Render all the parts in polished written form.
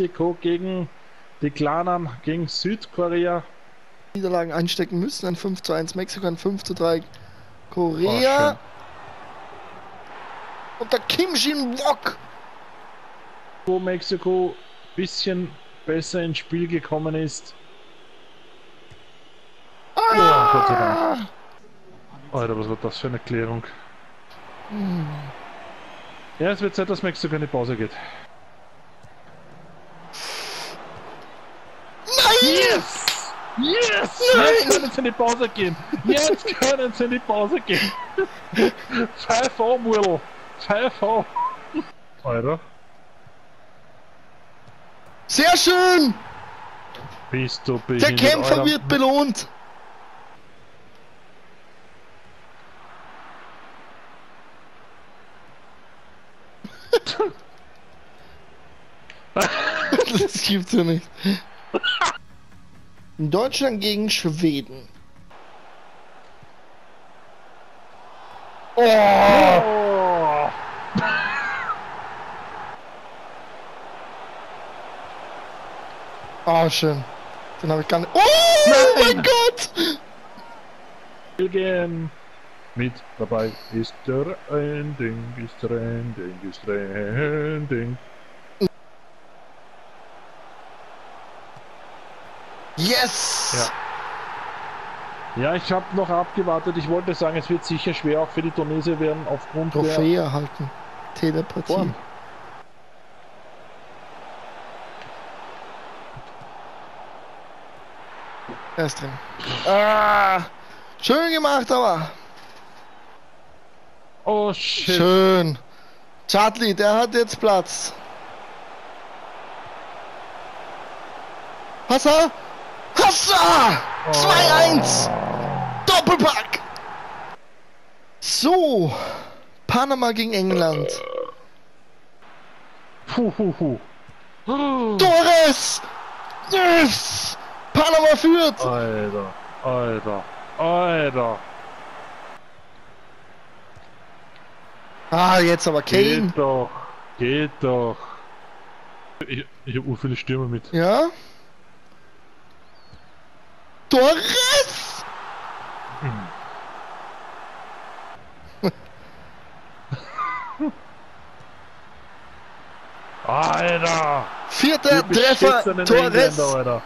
Mexiko gegen die Klanan, gegen Südkorea. Niederlagen einstecken müssen, ein 5:1 Mexiko, ein 5:3 Korea. Oh, und der Kim Jin Wok. Wo Mexiko ein bisschen besser ins Spiel gekommen ist. Ah! Oh, Gott sei Dank. Alter, was war das für eine Klärung? Hm. Ja, es wird Zeit, dass Mexiko in die Pause geht. Nein! Yes! Yes! Nein! Jetzt können sie in die Pause gehen! Jetzt können sie in die Pause gehen! 5-0, Murl! 5-0! Alter! Sehr schön! Bist du behindert? Der Kämpfer wird belohnt! Das gibt's ja nicht. Deutschland gegen Schweden. Oh! Oh. Oh, schön. Den habe ich gar nicht. Oh, nein. Mein Gott! Belgien mit dabei ist der Ending, ist der Ending, ist der Ending. Yes! Ja, ja, ich habe noch abgewartet. Ich wollte sagen, es wird sicher schwer auch für die Tunesier werden aufgrund der Trophäe erhalten. Telepathie. Form. Er ist drin. Ah, schön gemacht, aber. Oh shit. Schön. Chadli, der hat jetzt Platz. Wasser! Hassa! 2-1! Doppelpack! So, Panama gegen England. Torres! Yes! Panama führt! Alter, Alter, Alter! Ah, jetzt aber Kane! Geht doch, geht doch! Ich hab urviele Stürme mit. Ja? Torres! Alter! Vierter Treffer Torres! Engländer,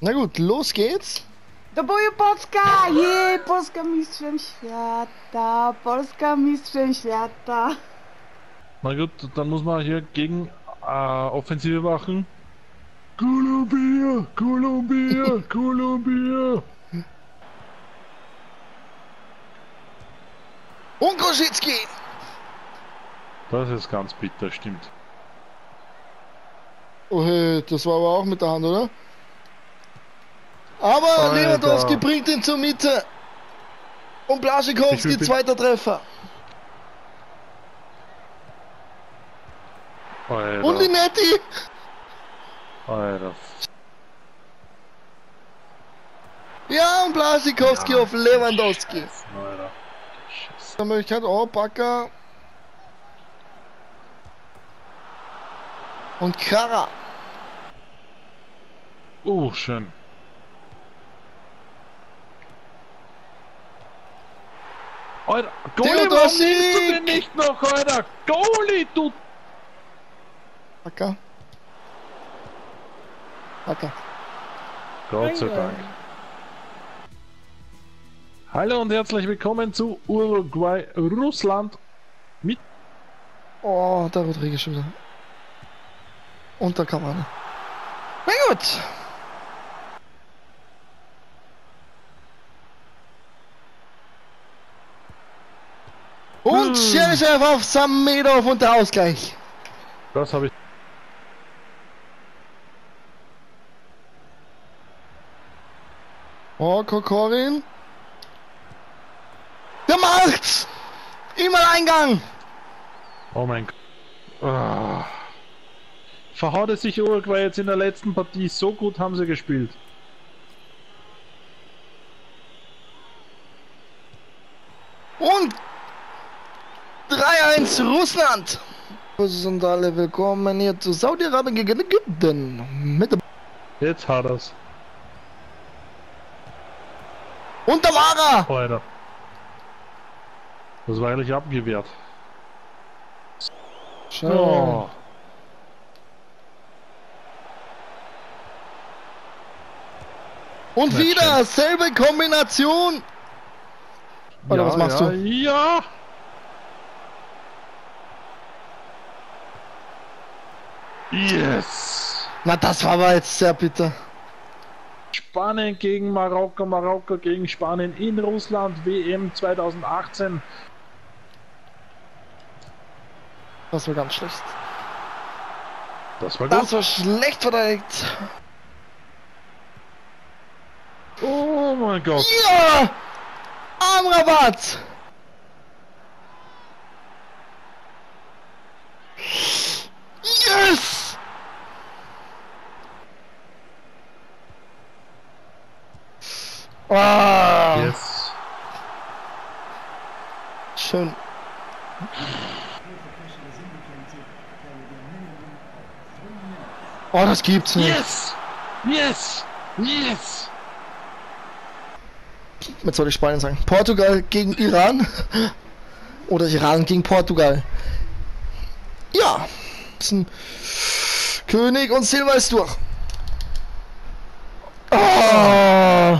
na gut, los geht's! To boju Polska! Je, Polska mistrzem świata! Polska mistrzem świata! Na gut, dann muss man hier gegen Offensive machen. Kolumbia, Kolumbia, Kolumbia! Und Kosicki! Das ist ganz bitter, stimmt. Oh hey, das war aber auch mit der Hand, oder? Aber Lewandowski bringt ihn zur Mitte. Und Błaszczykowski, zweiter Treffer. Alter. Und die Netti! Alter. Ja, und Błaszczykowski auf Lewandowski. Alter. Scheiße. Möglichkeit, oh, Backer. Und Kara. Oh, schön. Alter, Goalie, was siehst du denn nicht noch, Alter? Goalie, du... Backer. Okay. Gott sei Dank. Hallo und herzlich willkommen zu Uruguay, Russland mit... Oh, der Rodrigues schon wieder. Und da kam einer. Na gut. Und Chelsea auf Samedov und der Ausgleich. Das habe ich... Oh, Kokorin. Der macht's! Immer Eingang! Oh mein Gott. Oh. Verhaut es sich Uruguay jetzt in der letzten Partie. So gut haben sie gespielt. Und 3-1 ins Russland. Besondere Willkommen hier zu Saudi-Arabien gegen Ägypten. Mit jetzt hat er's. Und da war er! Das war eigentlich abgewehrt. Schön. Oh. Und das wieder, stimmt. Selbe Kombination. Oder ja, was machst du? Ja! Yes! Na, das war aber jetzt sehr bitter. Spanien gegen Marokko, Marokko gegen Spanien in Russland, WM 2018. Das war ganz schlecht. Das war gut. Das war schlecht verteidigt. Oh mein Gott. Ja! Amrabat! Yes! Ah! Yes. Schön. Oh, das gibt's nicht. Yes! Yes! Yes! Was soll ich Spanien sagen? Portugal gegen Iran? Oder Iran gegen Portugal? Ja! König und Silber ist durch. Oh.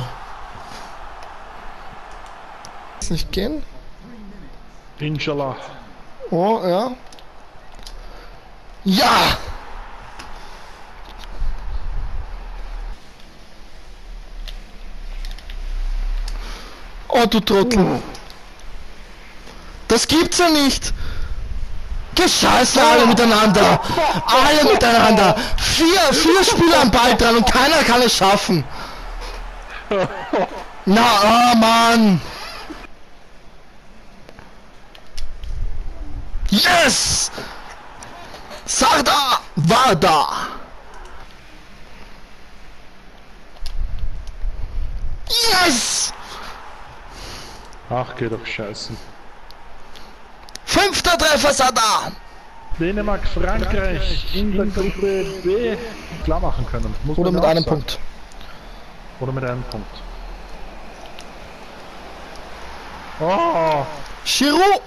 Ist nicht gehen? Inshallah. Oh, ja. Ja! Oh, du Trottel. Oh. Das gibt's ja nicht. Gescheiße, alle miteinander. Alle miteinander. Vier Spieler am Ball dran und keiner kann es schaffen. Na, oh Mann. Yes! Sarda war da. Yes! Ach, geht doch scheißen. 5. Treffer Sada! Dänemark, Frankreich in der Gruppe B klar machen können. Muss oder mit einem sagen. Punkt. Oder mit einem Punkt. Oh! Giroud!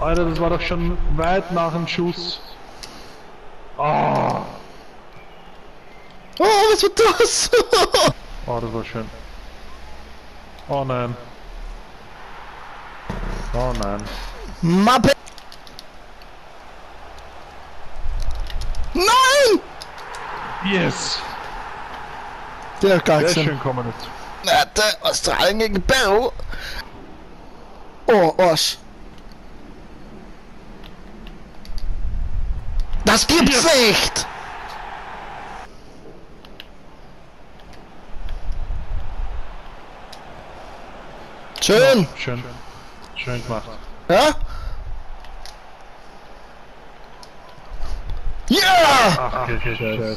Alter, das war doch schon weit nach dem Schuss. Oh! Oh, was war das? Oh, das war schön. Oh nein. Oh nein. Mappe! Nein! Yes! Der Geiger. Sehr schön kommen jetzt. Na, der Australien gegen Peru. Oh, Arsch. Das gibt's nicht! Schön! Ja, schön. Schön gemacht. Ja? Ja! Yeah! Ach, okay,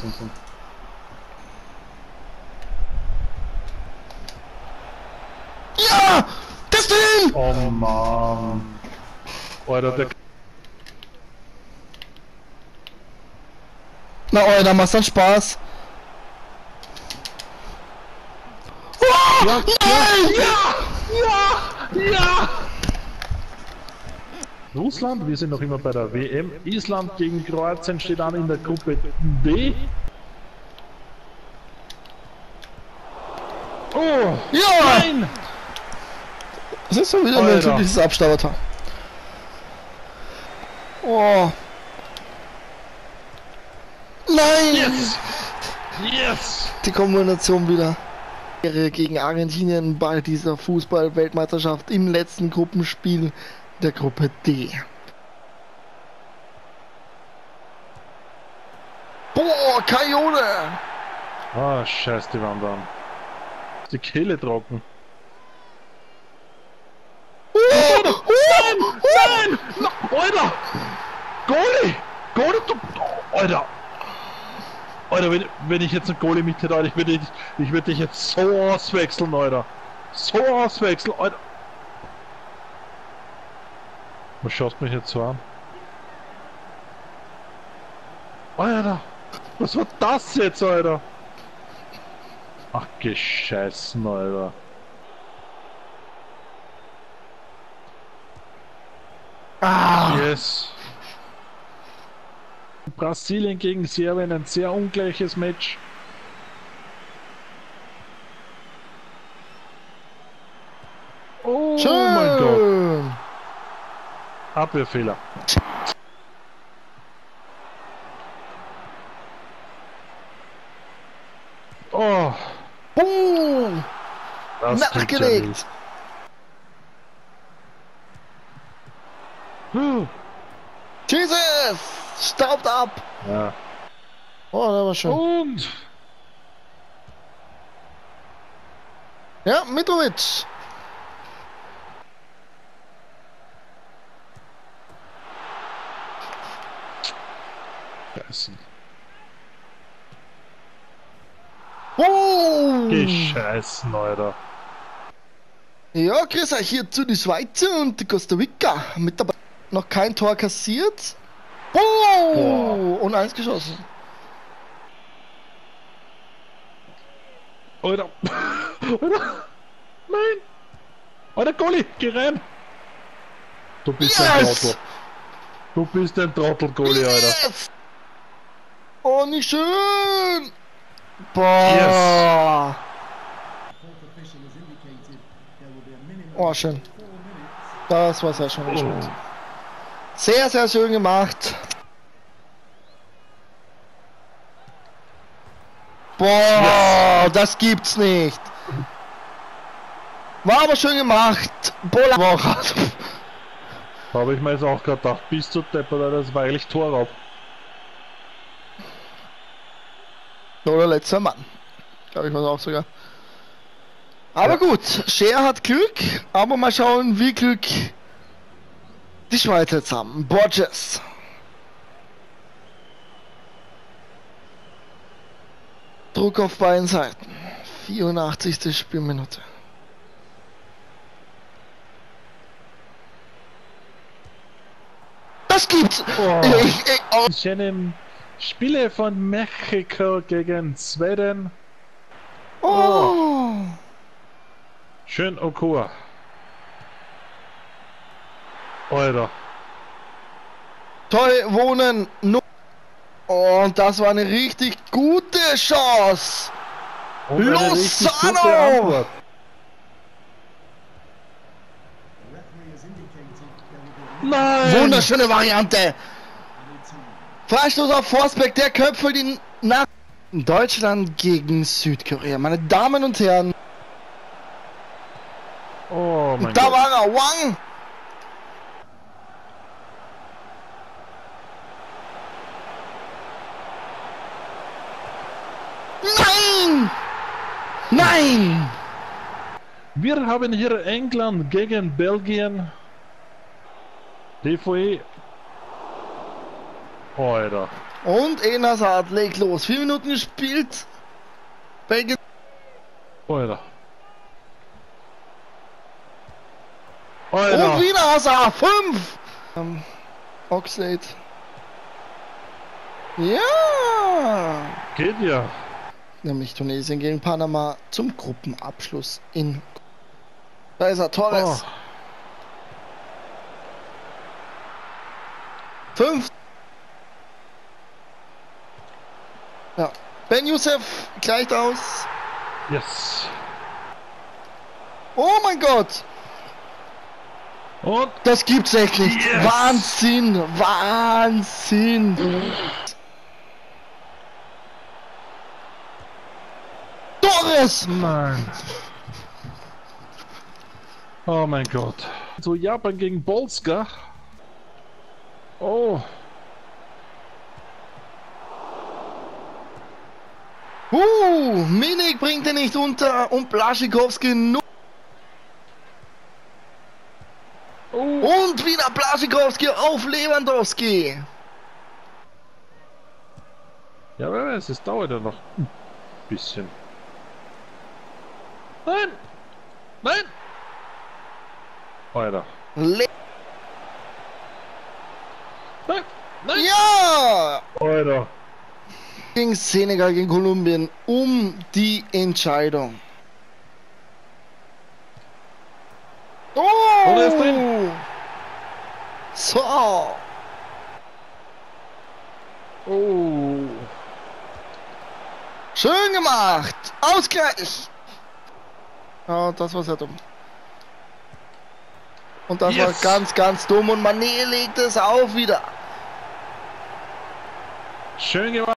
ja! Das Ding! Oh Mann. Alter, der... Na, Alter, macht's dann Spaß. Oh, ja, nein! Ja! Ja! Ja! Ja! Russland, wir sind noch immer bei der WM. Island gegen Kroatien steht an in der Gruppe B. Oh! Ja! Nein! Das ist schon wieder ein typisches Abstaubertor. Oh! Nein! Yes! Yes! Die Kombination wieder. Gegen Argentinien bei dieser Fußball-Weltmeisterschaft im letzten Gruppenspiel der Gruppe D. Boah, Kajone! Ah, scheiße, die waren da. Die Kehle trocken. Nein! Nein! Alter! Goalie! Goalie, du... Alter! Alter, wenn ich jetzt einen Goalie mit hätte, Alter, ich würde dich jetzt so auswechseln, Alter. So auswechseln, Alter. Du schaust mich jetzt so an. Alter, was war das jetzt, Alter? Ach, gescheißen, Alter. Ah! Yes! Brasilien gegen Serbien, ein sehr ungleiches Match. Oh schön. Mein Gott! Abwehrfehler. Oh! Boom! Nachgelegt! Jesus! Staubt ab! Ja. Oh, da war schon. Und! Ja, Mitrovic! Scheiße. Oh! Gescheißen, Alter. Ja, grüß euch hier zu die Schweiz und die Costa Rica. Mit dabei noch kein Tor kassiert. Oh! Boah. Und eins geschossen. Alter. Alter. Nein. Alter, Goalie, geh rein. Du bist yes. Ein Trottel. Du bist ein Trottel-Goalie, yes. Alter. Oh, nicht schön. Boah. Yes. Oh, schön. Das war sehr schön gespielt. Oh. Sehr, sehr schön gemacht. Boah, yes. Das gibt's nicht. War aber schön gemacht. Boah, habe ich mir jetzt auch gedacht. Bist du deppert, das war eigentlich Torraub. Oder letzter Mann. Glaube ich, war es auch sogar. Aber ja. Gut, Scher hat Glück, aber mal schauen, wie Glück die Schweiz jetzt haben. Borges. Druck auf beiden Seiten. 84. Spielminute. Das gibt's! Oh. Spiele von Mexiko gegen Schweden. Oh. Oh. Schön Okur. Alter. Toll wohnen. Und das war eine richtig gute Chance. Und Lozano. Gute nein. Wunderschöne Variante. Freistoß auf Forsberg, der köpfelt ihn nach Deutschland gegen Südkorea. Meine Damen und Herren. Oh mein Gott. Da war er, Wang. Nein! Nein! Wir haben hier England gegen Belgien. DVE. Alter. Und Enazard legt los. 4 Minuten gespielt. Belgien. Alter. Alter. Und wieder Hazard. 5. Oxlade. Ja. Geht ja. Nämlich Tunesien gegen Panama zum Gruppenabschluss in. Da ist er, Torres. Oh. 5. Ja. Ben Youssef gleicht aus. Yes. Oh mein Gott. Und das gibt's echt nicht. Yes. Wahnsinn, Wahnsinn. Torres, Mann. Oh mein Gott. So Japan gegen Polska. Oh. Minik bringt er nicht unter und Błaszczykowski nur. Und wieder Błaszczykowski auf Lewandowski. Ja, wer weiß, es dauert ja noch ein bisschen. Nein! Nein! Alter. Nein! Nein! Ja! Alter. gegen Senegal, gegen Kolumbien um die Entscheidung. Oh! Und er ist drin. So. Oh. Schön gemacht. Ausgleich. Ja, das war sehr dumm. Und das war ganz, ganz dumm. Und Mané legt es auf wieder. Schön gemacht.